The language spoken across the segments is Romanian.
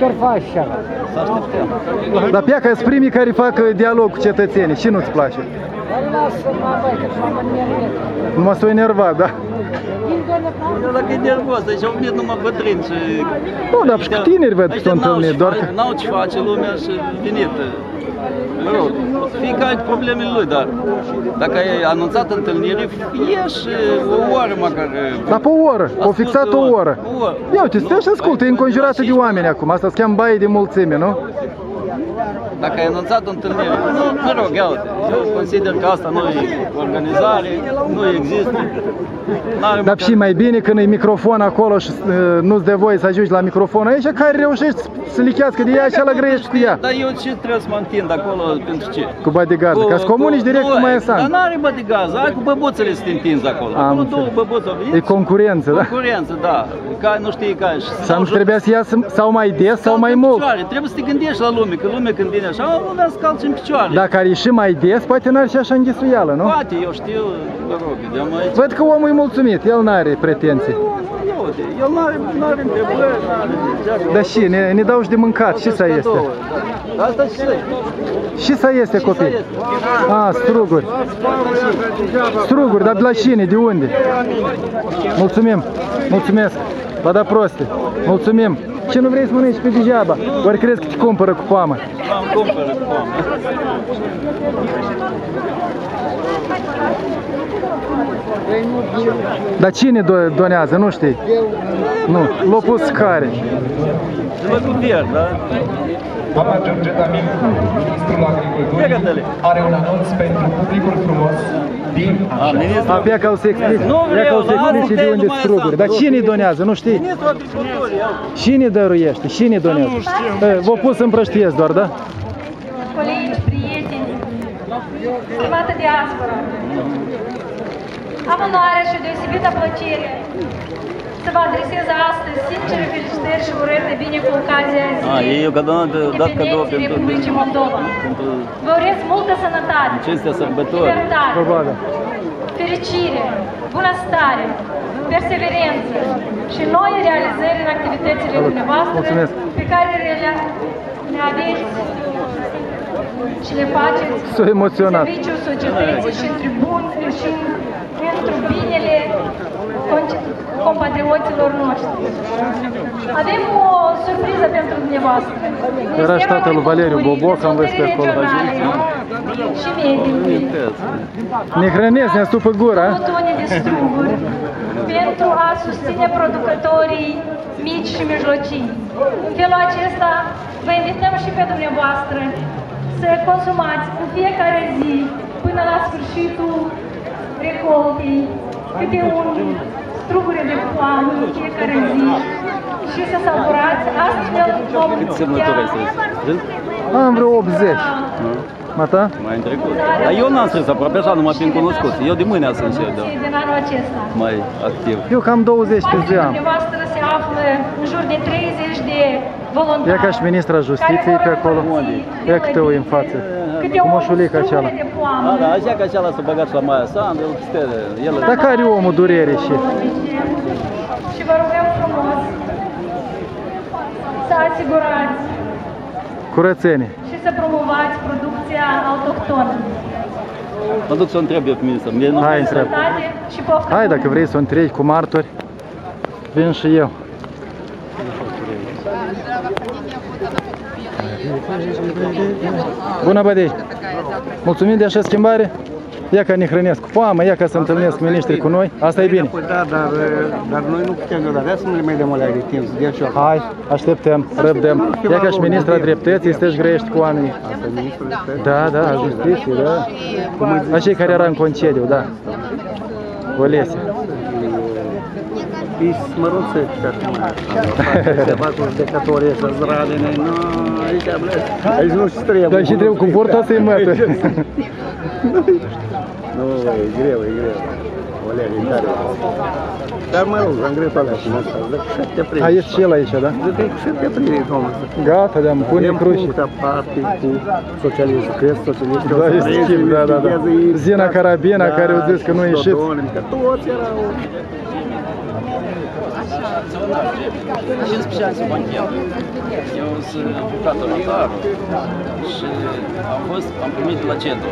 Chiar faci așa. Să așteptăm. Dar pe că-s primii care fac dialog cu cetățenii. Și nu-ți place? Dar lasă-mă, băi, că m-am enervat. Nu mă s-o enervat, da? El dacă e nervos, deci au venit numai bătrâni și... Nu, dar și cu tineri văd că s-au întâlnit, doar că... N-au ce face lumea și venit. Mă rog, fiecare cu problemele lui, dar dacă ai anunțat întâlnire, ieși o oră măcar... Dar pe o oră, au fixat o oră. Ia uite, stai și ascultă, e înconjurată de oameni acum, asta se cheamă baie de mulțime, nu? Dacă ai anunțat o întâlnire, mă rog, iau, eu consider că asta nu e organizare, nu există. Dar și mai bine când e microfon acolo și nu-ți dă voie să ajungi la microfon aici, care reușești să lichească de ea și ala grăiești cu ea. Dar eu ce trebuie să mă întind acolo, pentru ce? Cu bodyguard, ca să comunici direct cu Maia Sandu. Dar n-are bodyguard, ai cu băbuțele să te întinzi acolo. Acolo două băbuți au venit. E concurență, da? Concurență, da. Ca nu știi ca și... Sau trebuia să ia sau mai des sau mai mult. Trebuie să te gândești la lume, că lumea când vine așa, lumea se calce în picioare. Dacă ar ieși mai des, poate n-ar și așa înghesuială, nu? Poate, eu știu, mă rog, de-am aici. Văd că omul e mulțumit, el n-are pretenții. El n-are întrebări, n-are... Dar și, ne dau și de mâncat, și să este? Asta și să este. Și să este, copii? A, struguri. Struguri, dar de la cine, de unde? Mulțumim, mulțumesc. Vă da proste, mulțumim. Ce nu vrei să mănânci pe degeaba? Ori crezi că te cumpără cu foamă? Îmi cumpără cu foamă. Dar cine donează? Nu știi? Nu, l-a pus care? Am ajunge Damin, ministrul agriculturii, are un anunț pentru publicul frumos din Așa. Apea că o să explic, de unde struguri. Dar cine-i donează, nu știi? Ministrul agriculturii. Cine dăruiește, cine donează? V-o pus să împrăștiesc doar, da? Colegi, prieteni, stimată diaspora, am onoarea și o deosebită plăcere să vă adresez astăzi sincere felicitări și urări de bine cu ocazia Zilei Independenței Republicii Moldova. Vă urez multă sănătate, libertate, fericire, bunăstare, perseverență și noi realizări în activitățile dumneavoastră pe care le aveți și le faceți în serviciul societății și între bun și pentru binele compatrioților noștri. Avem o surpriză pentru dumneavoastră. Era și tatăl Valeriu Boboc, am văzut pe acolo. Și mediului. Ne hrănesc, ne stupă gura. Botone de struguri pentru a susține producătorii mici și mijlocii. În felul acesta vă invităm și pe dumneavoastră să consumați în fiecare zi până la sfârșitul recoltei câte un strugure de foamă în fiecare zi și să savurați astfel vom putea... Am vreo 80. Mata? Mai în trecut. Dar eu n-am strâns aproape așa, numai prin cunoscut. Eu de mâine sunt cel de mai activ. Eu cam 20 pe zi am. Se află în jur de 30 de voluntari. E ca și ministra Justiției pe acolo. E câte ui în față. Cu moșulica aceala. Da, așa că aceala s-a băgat și la Maia Sandu. Dar care e omul durere și... Și vă rugăm frumos să asigurați curățenie și să promovați producția autohtonă. Mă duc să o întreb eu pe ministra. Hai, întreb. Hai, dacă vrei să o întrebi cu martori. Vin și eu. Bună, bădei! Mulțumim de așa schimbare. Ia că ne hrănesc cu foamă, ia că se întâlnesc miniștrii cu noi. Asta e bine. Da, dar noi nu putem doar să nu le mai dăm alea de timp. Hai, așteptăm, răbdăm. Ia că și ministra dreptății, să-și grăiești cu oamenii. Da, a justiției, da. Acei care era în concediu, da. Olesea. И сморозит как-то. Собаку те, которые созрадены, но эти, блядь, а из ночи стрелы. Да, еще требует комфортации мэты. Ну, игревы. Валерий, да. Там мы, Андрей Павлович, у нас сейчас. А есть щела еще, да? Да, ты сейчас привет, Томас. Гата, да, мпуни круче. Лемпунта, партий, социалист, крест, социалист. Да, есть тип, да. Зина Карабина, который вот здесь, ну, ищет. Toți erau... Așa. 15 ani banchet, eu sunt bucată notară și am primit de la CEDO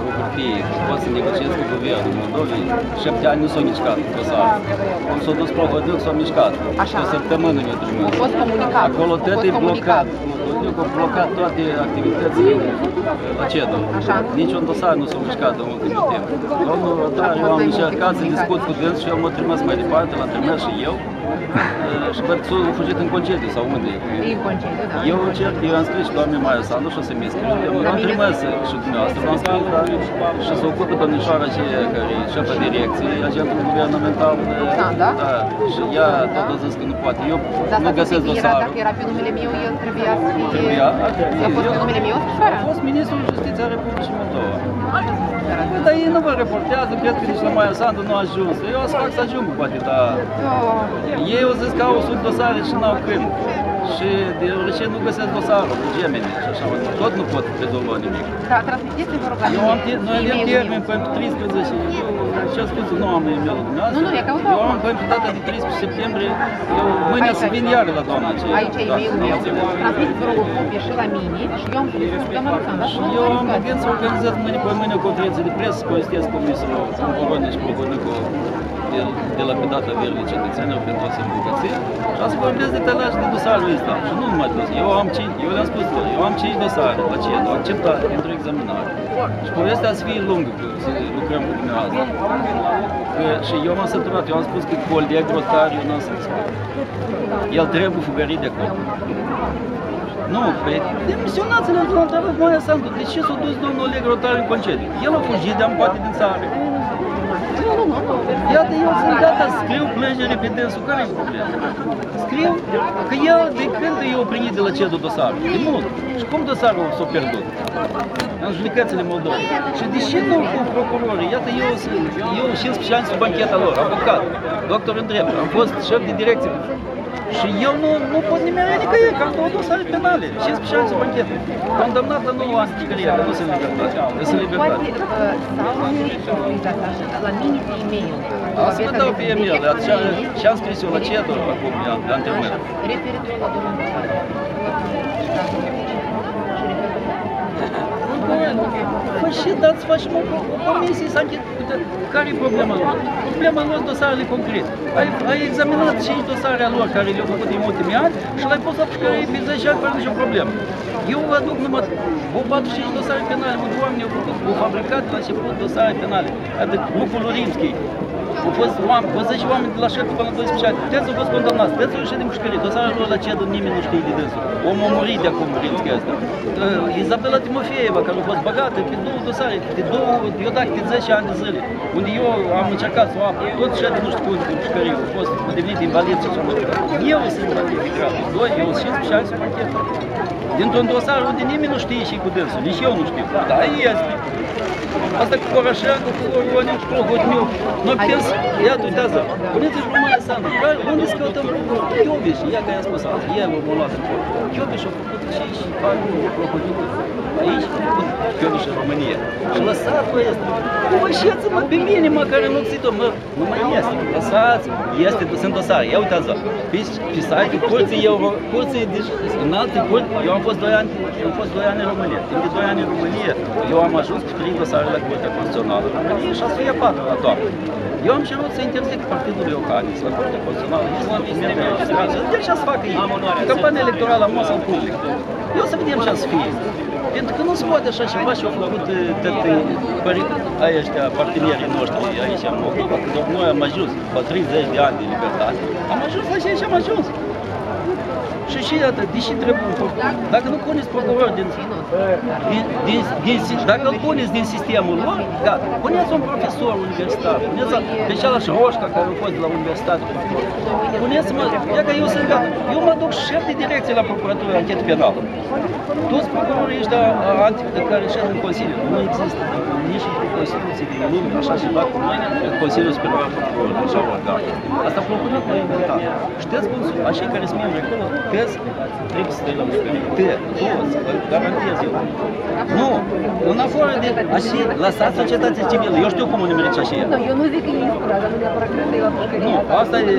cu hârtie, pot să negociez cu guvernul Moldovei, 7 ani nu s-au mișcat dosarul. Cum s-au dus provodând, s-au mișcat. Așa. O săptămână ne-a trimis. A fost comunicat. Acolo tot e blocat. Că au blocat toate activitățile la CEDO. Nici un dosar nu s-a mișcat de mult timp. Domnul Rotar, eu am încercat să discut cu el și eu mă trimis mai departe, l-am trimis și eu. Și văd că s-a fugit în concediu sau unde. În concediu, da. Eu încerc, eu am scris și doamne Maia Sandu și o să mi scrie. Eu am trimis și dumneavoastră, l-am scris și se ocupă domnișoara care e șefă direcției, agentul guvernamental. Da, da. Și ea tot a zis că nu poate. Eu nu găsesc dosarul. Dacă era pe numele meu, el trebuia să fie... A fost pe numele meu, scrisoarea? A fost ministrul Justiției a Republicii Moldova. Dar ei nu vă reportează, cred că nici la Maia Sandu nu a ajuns. Eu o să fac să ajung, poate, dar... Ei au zis că au 100 dosare și n-au când. Și de orice nu găsesc dosarul cu gemeni și așa, tot nu pot rezolva nimic. Da, transmiteți-i, vă rog, la mine. Noi avem termen pentru 13, și am spus, nu am e-mail-ul dumneavoastră. Nu, e că eu am pentru data de 13 septembrie, eu mâine să vin iară la doamna aceea. Aici e e-mail-ul meu, transmiteți, vă rog, o copie și la mine, și eu am spus, doamna Alexandra, și eu am gândit să organizez mâine o conferință de presă, să coinstez comisul în Corone și Pogănicul. De la pedata verde cetățenilor pentru a se îmbogăți și a să vorbesc de tălași de dosarul ăsta și nu numai dosarul, eu le-am spus eu am 5 dosare la CEDO, acceptat pentru examinare și povestea să fie lungă că lucrăm cu dumneavoastră și eu m-am săturat, eu am spus că coleg rotar, eu n-am să-mi spun el trebuie fugărit de acolo. Nu, păi, demisionați-le într-un întrebat Maia Sandu, de ce s-a dus domnul Oleg Rotariu în concediu? El a fugit de-am poate din țară. Iată, eu sunt gata să scriu plângere pe dânsul, care-i problema? Scriu că eu, de când eu o primit de la CEDO dosarul? De mult. Și cum dosarul s-a pierdut? În judecățile Moldovei. Și de ce nu cu procurorii? Iată, eu 15 ani sub bancheta lor, avocat, doctor în drept, am fost șef de direcție. Și eu nu pot nimeni ridicăie, că am două dosare penale, 15 ani sub banchetă. Condamnat la 9 ani de cariere, nu sunt libertate. Poate sau la mine pe e-mail. Să vă dau pe e-mail, dar ce-am scris eu la CEDO acum, de antemână. Referitor la domnul Țică. Păi și dați, facem o comisie să anchetăm. Care e problema lor? Problema lor sunt dosarele concrete. Ai examinat 5 dosare a lor care le-au făcut din ultimii ani și l-ai pus la pușcărie pe 10 ani fără nicio problemă. Eu vă aduc numai 45 dosare penale, unde oamenii au făcut, au fabricat la început dosare penale. Adică grupul Rimschei. Au fost 10 oameni de la 7 până la 12 ani. Toți au fost condamnați, toți au ieșit din pușcărie. Dosarul lor la CEDO nimeni nu știe de dânsul. Omul a murit de acum, Rimschei ăsta. Izabela Timofieva, care a fost bagată pe 2 dosare, eu dacă de 10 ani de zile. Unde eu am încercat să o apăr, tot și nu știu cum, din pușcărie, au fost devenit invalid și așa mai departe. Eu sunt invalid de gradul 2, eu sunt 15 ani sub banchetă. Dintr-un dosar unde nimeni nu știe și cu dânsul, nici eu nu știu, dar este. Asta cu Poroșencu, cu Oroniu, cu Hodniuc, noi putem să... Iată, uitează, puneți-și pe Maia Sandu, unde să căutăm Chiobiș, ea că i-a spus asta, ea o luat în tot. Chiobiș a făcut și fac Hodniuc aici, Chiobiș în România. Și lăsați-o este, pășeți-mă pe mine, mă, care nu ții-o, mă, nu mai este, lăsați-mă, este, sunt dosare, ia uitează, pe site-ul curții, în alte curți, eu am fost 2 ani, eu am fost 2 ani în România, timp de 2 ani în România, eu am ajuns cu 3 dosare la Curtea Constituțională în România și asta e 4 la toamnă. Eu am cerut să interzic partidul Iohannis la Curtea Constituțională, de ce să facă ei? Campania electorală a mos în public. Eu să vedem ce să fie. Pentru că nu se poate așa ceva și au făcut ăștia partenerii noștri aici în Moldova, că noi am ajuns pe 30 de ani de libertate, am ajuns așa și am ajuns. Și iată, deși trebuie un procuror, dacă nu puneți procuror din sistemul lor, gata, puneți un profesor universitar, puneți pe cealaltă roșca care a fost de la universitate, puneți-mă, ia că eu sunt gata, eu mă duc șef de direcție la procuratură, anchetă penală. Toți procurorii ăștia care șed în Consiliu, nu există nici în Constituție din lume, așa și la cu mâine, Consiliul Superior Procurorilor, așa organ. Asta procurorul nu e inventat. Știți cum sunt, așa care sunt membri acolo, că lucrezi, trebuie să stai la lucrări. Te, toți, garantez eu. Nu, în afară de așa, lăsați societatea civilă. Eu știu cum o numeriți așa. Nu, eu nu zic că e inspirată, dar nu neapărat că e la pușcărie. Nu, asta e,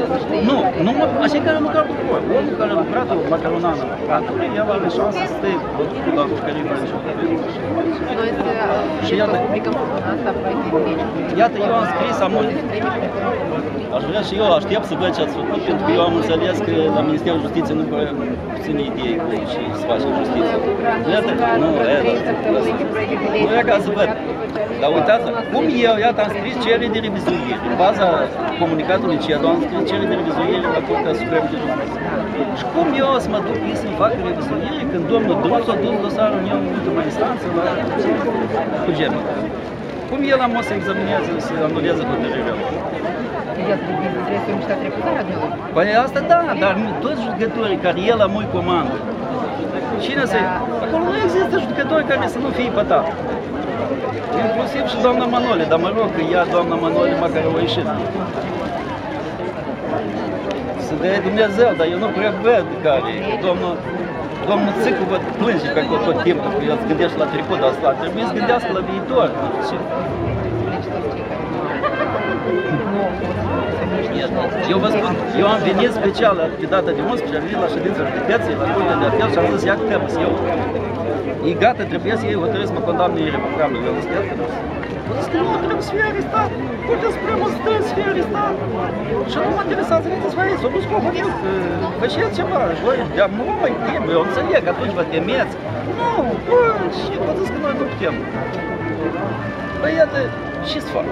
nu, așa care lucra cu voi. Omul care a lucrat la Calonana, atunci el are șansa să stai la pușcărie. Și iată, eu am scris, aș vrea și eu, aștept să văd ce ați făcut, pentru că eu am înțeles că la Ministerul Justiției nu prea puține idei și să facem justiție. Nu, nu e ca să văd. Dar uitați-vă, cum eu, iată, am scris cerere de revizuire. În baza comunicatului CEDO am scris cerere de revizuire la Curtea Supremă de Justiție. Și cum eu să mă duc să fac revizuire când domnul Druțu a dus dosarul meu în ultima instanță la Cugernic? Cum el am o să examineze, să anuleze hotărârea? Păi asta da, dar toți judecătorii care el am îi comandă. Cine să... Acolo nu există judecători care să nu fie pătat. Inclusiv și doamna Manole, dar mă rog că ea, doamna Manole, măcar o ieșit. Să dea Dumnezeu, dar eu nu prea văd care e. Domnul Țică vă plânge pe acolo tot timpul, că el îți gândește la trecut, dar asta trebuie să gândească la viitor. Eu vă spun, eu am venit special pe data de 11, am venit la ședința judecației, la Curtea de Apel și am zis, ia că trebuie să iau. E gata, trebuie să iei hotărâri să mă condamne irevocabil. Eu am zis, că nu trebuie să fie arestat, Curtea Supremă trebuie să fie arestat. Și nu mă interesează nici să fie aici, s-a dus cu hotărâri, că și el ceva, voi, de-a noi, eu înțeleg, atunci vă temeți. Nu, bă, și vă zis că noi nu putem. Păi iată, ce să fac?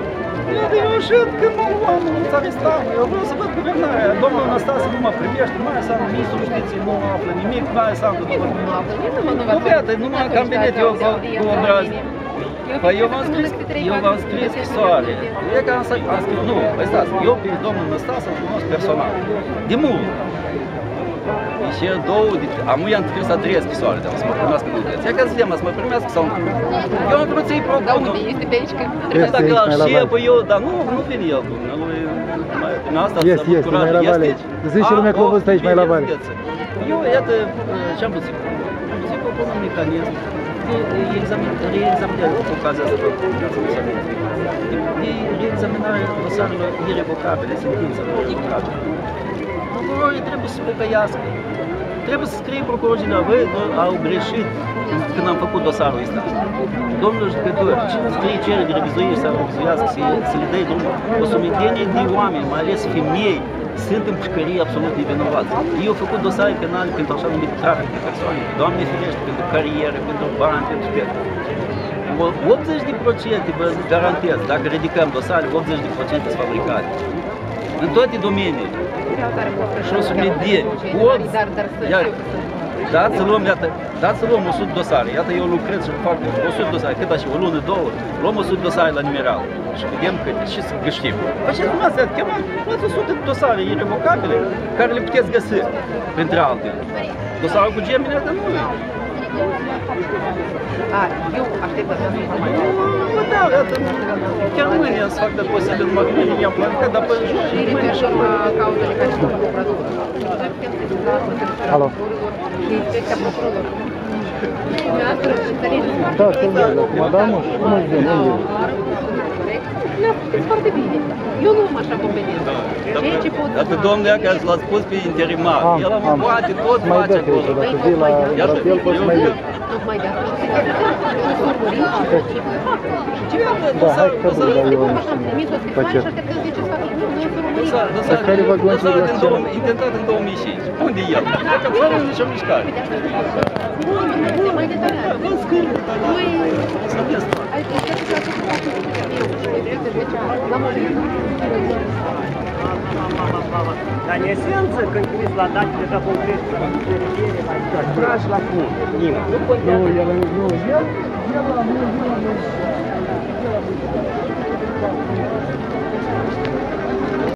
Iată, eu știu că mă luam, nu-ți arestat, eu vreau să văd guvernarea. Domnul Anastasă nu mă privește, Maia Sandu, ministrul justiției nu află nimic, Maia Sandu nu mă privește. Nu, iată, numai că am venit eu cu obraz. Păi eu v-am scris, scrisoare. E că am scris, nu, păi stați, eu pe domnul Anastasă îl cunosc personal. De mult. Și două, amu i-am trimis a treia scrisoare, dar o să mă primească în lucrăție. Ia ca să mă primească sau nu. Eu am vrut să-i propun. Da, unde este pe aici? Este aici, mai la vale. Eu, dar nu vine el, lui, în asta să mă curaj. Este, mai la vale. Zici și lumea că l-a văzut aici, mai la vale. Eu, iată, ce-am pus să propun un mecanism de reexaminare, o ocazia asta pe reexaminare dosarelor irevocabile, sentințelor, procurorii trebuie să se pocăiască. Trebuie să scrie procurorii general, au greșit când am făcut dosarul ăsta. Domnul judecător, cine scrie cerere de revizuire să revizuiască, să le dai drumul? O sumedenie de oameni, mai ales femei, sunt în pușcărie absolut nevinovați. Eu au făcut dosare penale pentru așa numit trafic de persoane. Doamne ferește, pentru carieră, pentru bani, pentru pierdă. 80% vă garantez, dacă ridicăm dosare, 80% sunt fabricate. În toate domeniile. Și o sumedenie, poți, dați să luăm, iată, luăm 100 dosare, iată eu lucrez și fac 100 dosare, cât așa, o lună, două, luăm 100 dosare la numeral și vedem câte, și să găsim. Așa dumneavoastră, chemați 100 dosare irevocabile, care le puteți găsi, printre altele. Dosarul cu gemine, dar nu e. Eu aștept să fac informații. Bă, da, iată, chiar mâine să fac de posibil, numai că mâine i-am planificat, dar până joi, mâine și urmă cauzele care sunt la procurador. Alo. Și inspecția procurador. Da, te vede, madamă, și cum își vede? Le-a făcut foarte bine. Eu nu am așa competență. Iată, domnul ea care l-a spus pe interimar, el a mă poate, tot face acolo. Dacă vii la el, poți mai vede. Tocmai de asta. Și ce mi-a făcut? Da, hai că vă dau eu niște pachet. Dar care vă gândiți la scenă? Intentat în 2005. Unde e el? Fără nici o mișcare. Vă scârbi, dar să vezi. Dar în esență, când priviți la date deja concrete, la cum, nu, el nu, el